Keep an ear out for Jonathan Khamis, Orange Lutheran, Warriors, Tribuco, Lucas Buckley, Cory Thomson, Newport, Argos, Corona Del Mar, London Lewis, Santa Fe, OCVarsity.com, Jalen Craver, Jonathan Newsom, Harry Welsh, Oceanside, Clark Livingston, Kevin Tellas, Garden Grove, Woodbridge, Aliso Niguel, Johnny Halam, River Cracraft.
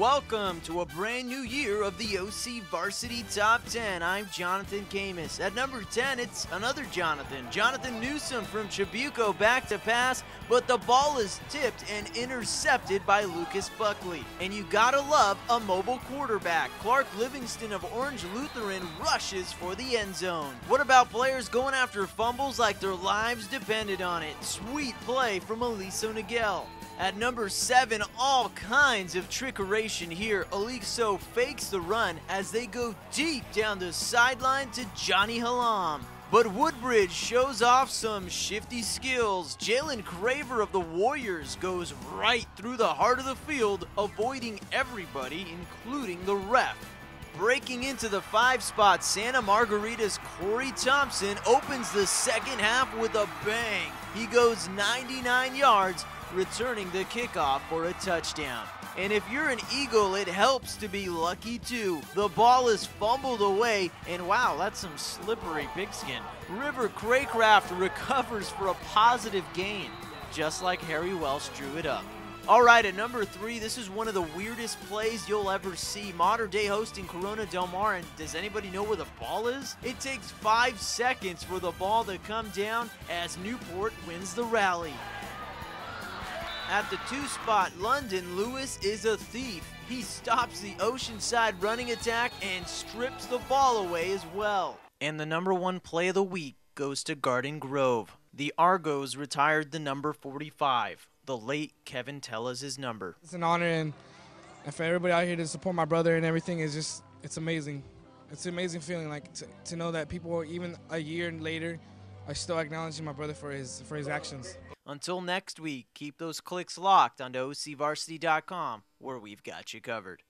Welcome to a brand new year of the OC Varsity Top 10. I'm Jonathan Khamis. At number 10, it's another Jonathan. Jonathan Newsom from Tribuco back to pass, but the ball is tipped and intercepted by Lucas Buckley. And you gotta love a mobile quarterback. Clark Livingston of Orange Lutheran rushes for the end zone. What about players going after fumbles like their lives depended on it? Sweet play from Aliso Niguel. At number 7, all kinds of trickeration here. Aliso fakes the run as they go deep down the sideline to Johnny Halam. But Woodbridge shows off some shifty skills. Jalen Craver of the Warriors goes right through the heart of the field, avoiding everybody, including the ref. Breaking into the 5 spot, Santa Margarita's Cory Thomson opens the second half with a bang. He goes 99 yards, returning the kickoff for a touchdown. And if you're an Eagle, it helps to be lucky too. The ball is fumbled away, and wow, that's some slippery pigskin. River Cracraft recovers for a positive gain, just like Harry Welsh drew it up. All right, at number 3, this is one of the weirdest plays you'll ever see. Modern day hosting Corona Del Mar, and does anybody know where the ball is? It takes 5 seconds for the ball to come down as Newport wins the rally. At the 2 spot, London Lewis is a thief. He stops the Oceanside running attack and strips the ball away as well. And the number 1 play of the week goes to Garden Grove. The Argos retired the number 45, the late Kevin Tellas' number. It's an honor, and for everybody out here to support my brother and everything is just, it's amazing. It's an amazing feeling, like to know that people, even a year later, are still acknowledging my brother for his actions. Until next week, keep those clicks locked onto OCVarsity.com, where we've got you covered.